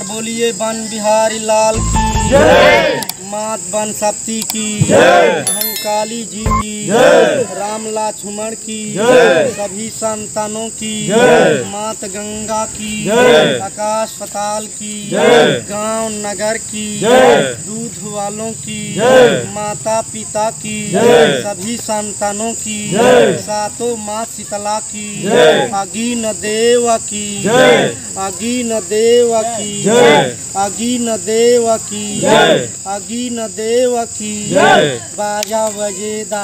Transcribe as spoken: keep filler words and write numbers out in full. बार बोलिए बन बिहारी लाल की जय, मात बनसत्ती की जय, काली जी की जय, राम लक्ष्मण की जय, सभी संतानों की जय, मात गंगा की जय, आकाश पताल की जय, गांव नगर की जय, दूध वालों की जय, माता पिता की जय, सभी संतानों की जय, सातों माँ शीतला की जय, अगीन देवा की जय, अगीन देवा की जय, अगीन देवा की जय, अगीन देवा की जय, बाजा वजेदा।